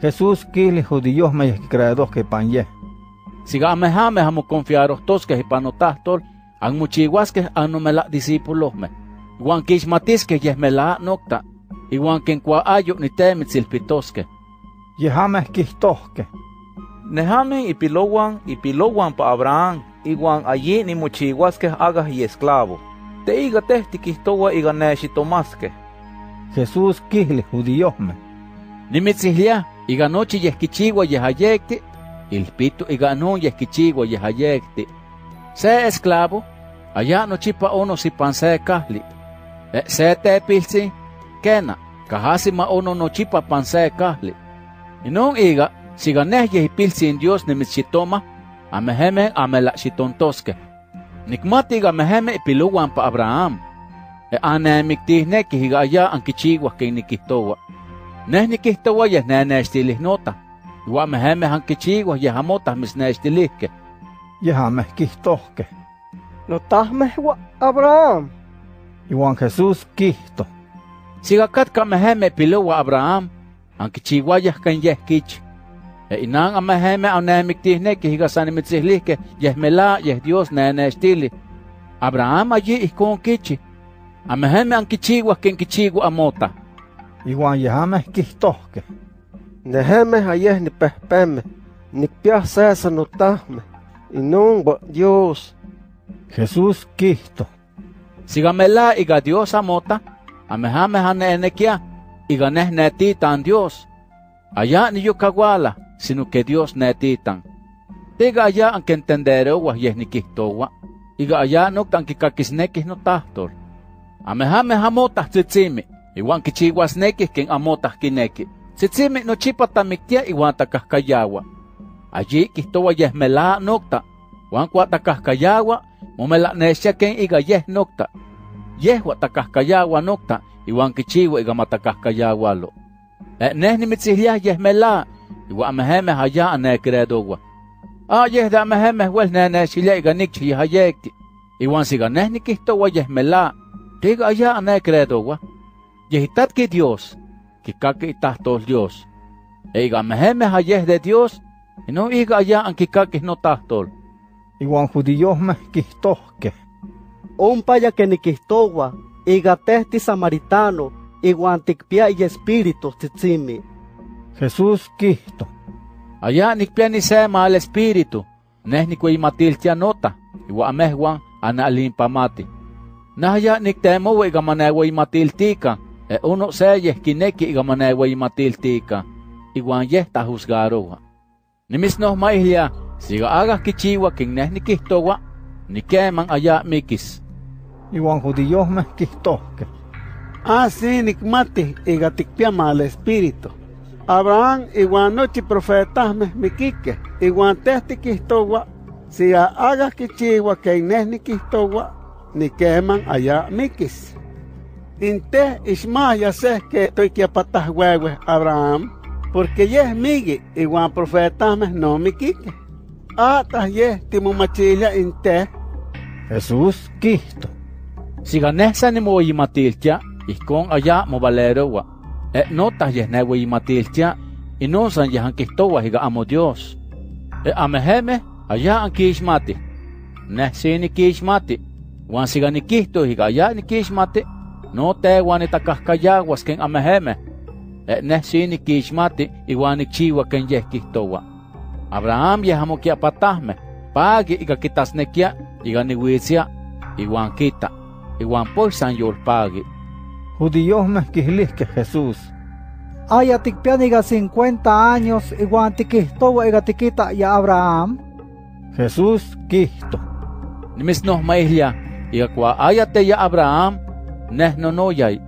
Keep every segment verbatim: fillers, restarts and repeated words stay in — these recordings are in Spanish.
Jesus kili judíos me creados que panye. Sigame jame jamo confiaros tos que hipanotastol, an muchiguas que anomela discípulos me. Juan kish matis que yesmela nocta, y Juan quien cua ayo ni temitzilpitosque. Yehame kistosque. Nehame y pilowan y pilowan pa Abraham, y Juan allí ni muchiguas que hagas y esclavo. Te iga testi kistowa y ganeshi tomasque. Jesús kili judíos me. Nimitzihlia, y ganochi yesquichigua yehayecti, ilpito y ganón yesquichigua yehayecti. Se esclavo, allá no chipa ono si panse kahli. Se tepilsi, kena, kahasima ono no chipa panse kahli. Y no iga, si ganes yehipilsi en Dios nimitzitoma, ameheme amelaxitontoske. Nikmatiga meheme ipiluwan pa Abraham. E anemictihneki higa allá anquichigua que iniquistowa. Nehni kihtowoyes nenextilis nota, igual mejemej anquichiguas yejamotas misnextilisque. Yejamej kihtohque. Notajmejwa Abraham. Igual Jesús kihto. Sigacatka mejeme pilowa Abraham, anquichiguayas ken yehquich. E inan amejeme anemictisneque higasanimitzilisque yehmelá yeh Dios nenextili. Abraham allí ihkon kichi. Amejeme anquichiguas ken kichigua amota. Igual yehame kistosque. Neheme ayes ni pespeme, ni pias cesa notasme, y nunca Dios. Jesús Cristo. Sigamela iga Dios amota, amejame hanenequia, y ganes netitan Dios. Allá ni yo caguala, sino que Dios netitan. Diga allá aunque entenderoguas yes ni kistowa, iga allá no tan kikakisnequis notastor. Amejame hamotas tzitzimi. Iwan kichiguasnequis quien amotas quinequi. Tzitzimi no chipa tamictia iwan takahkayawa. Allí kistowa yesmelá nocta. Wan cua takahkayawa, momela nexia quien iga yes nocta. Yehua takahkayawa nocta, iwan kichigua iga matakahkayawa lo. E nehni mitzihlias yesmelá, iwan amejemes allá anecredowa. Ah, yes de amejemes huel nenexilia iga nikchi yehayekti. Iwan siga nehni kistowa yesmelá, tiga allá anecredowa. Yehitat que Dios, que kaki tastos Dios. Eiga mejeme hayes de Dios, y no iga allá an kikakis no tastol. Iguan judíos me kistosque. Un paya que ni kistowa, iga testi samaritano, iguan tikpia y espíritus tzitzimi. Jesús Cristo. Allá ni pia ni sema al espíritu, nes ni kuimatiltia nota, iguan amehwan analimpamati. Nahya ni temo iga manewa imatiltika. E uno seyes kineki iga manewa imatiltika, iguan yeh ta juzgarowa. Nimis noh maihlia, siga agas kichiwa kin nes ni kistowa, ni keman allá mikis. Iguan judíos me kistoske. Ah, sí, nikmati iga tikpiama al espíritu. Abraham iguan nochi profetas me mikike, iguan testi kistowa, siga agas kichiwa kin nes ni kistowa, ni keman allá mikis. Inte isma ya sé que estoy que apatas hueves Abraham, porque yes migi igual profetas mes no mi quique. Atas yes timo machilla inte. Jesús Cristo. Si ganesa ni mo y matilcha, y con allá mo valerowa. E notas yes nevo y matilcha, y no san yes anquistowa higa amo Dios. E amejeme allá anquismati. Nesi ni quismati. Juan siga ni quisto higa allá ni quismati. No te guanita cascayaguas que en amejeme, et nesini kishmati y guanichiwa que en yesquistowa. Abraham yejamo que apatasme, pagi y gaquitasnequia y ganiwicia y guanquita y guanpoy san yorpagi. Judíos mezquislis que Jesús. Ay, atikpianiga cincuenta años y guantiquistowa y gatiquita y Abraham. Jesús Cristo. Nimis nos maihlia y guayate ya Abraham. Nes no no yai.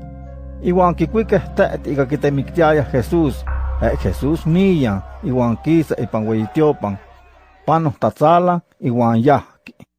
Iguan kikuikestet iga kitemiktiaya Jesús, e Jesús miyan, iguan kisa ipan hueyitiopan, panos tazala, iguan yahki.